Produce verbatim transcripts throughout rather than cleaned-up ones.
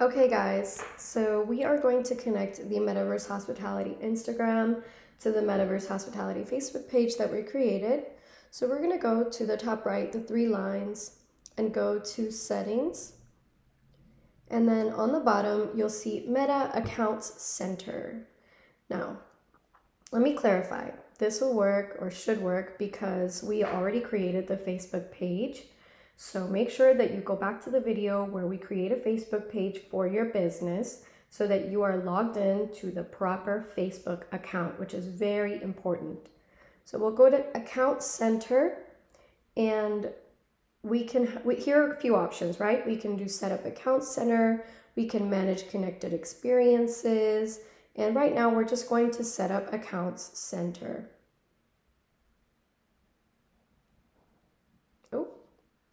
Okay guys, so we are going to connect the Metaverse Hospitality Instagram to the Metaverse Hospitality Facebook page that we created. So we're gonna go to the top right, the three lines, and go to settings. And then on the bottom, you'll see Meta Accounts Center. Now, let me clarify. This will work or should work because we already created the Facebook page. So make sure that you go back to the video where we create a Facebook page for your business so that you are logged in to the proper Facebook account, which is very important. So we'll go to Account Center, and we can, we, here are a few options, right? We can do set up Account Center, we can manage connected experiences, and right now we're just going to set up Accounts Center.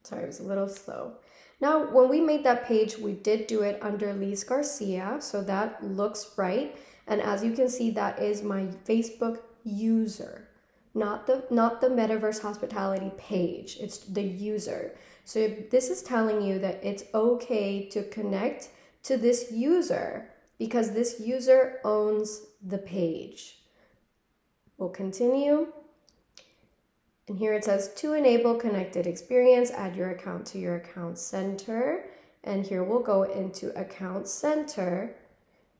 Sorry, it was a little slow. Now, when we made that page, we did do it under Lise Garcia, so that looks right. And as you can see, that is my Facebook user, not the not the Metaverse Hospitality page. It's the user. So this is telling you that it's okay to connect to this user because this user owns the page. We'll continue. And here it says to enable connected experience, add your account to your account center. And here we'll go into account center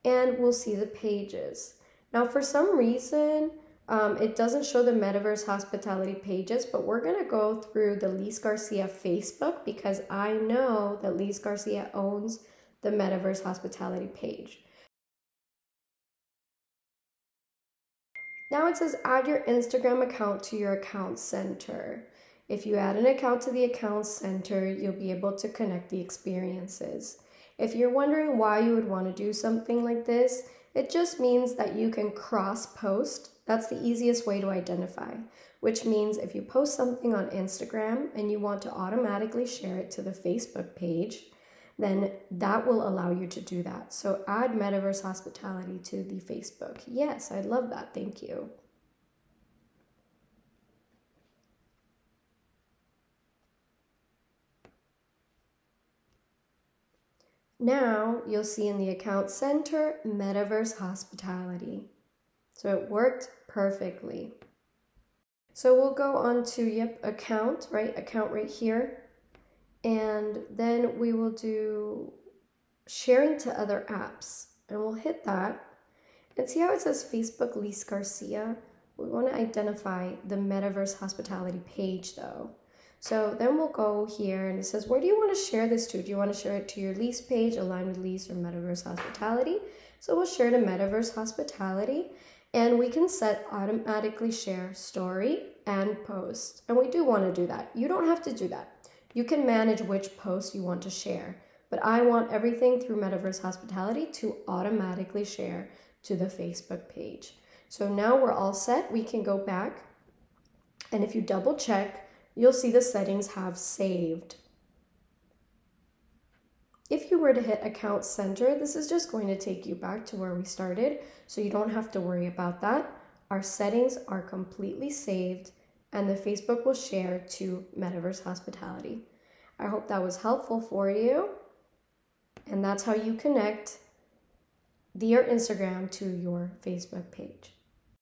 and we'll see the pages. Now, for some reason, um, it doesn't show the Metaverse Hospitality pages, but we're going to go through the Lise Garcia Facebook because I know that Lise Garcia owns the Metaverse Hospitality page. Now it says add your Instagram account to your account center. If you add an account to the account center, you'll be able to connect the experiences. If you're wondering why you would want to do something like this, it just means that you can cross-post. That's the easiest way to identify, which means if you post something on Instagram and you want to automatically share it to the Facebook page, then that will allow you to do that. So add Metaverse Hospitality to the Facebook. Yes, I love that. Thank you. Now you'll see in the account center, Metaverse Hospitality. So it worked perfectly. So we'll go on to, yep, account, right? Account right here. And then we will do sharing to other apps, and we'll hit that and see how it says Facebook Lise Garcia. We want to identify the Metaverse Hospitality page though. So then we'll go here and it says, where do you want to share this to? Do you want to share it to your Lise page, Align With Lees, or Metaverse Hospitality? So we'll share to Metaverse Hospitality, and we can set automatically share story and post. And we do want to do that. You don't have to do that. You can manage which posts you want to share, but I want everything through Metaverse Hospitality to automatically share to the Facebook page. So now we're all set. We can go back, and if you double check, you'll see the settings have saved. If you were to hit Account Center, this is just going to take you back to where we started, so you don't have to worry about that. Our settings are completely saved, and the Facebook will share to Metaverse Hospitality. I hope that was helpful for you. And that's how you connect your Instagram to your Facebook page.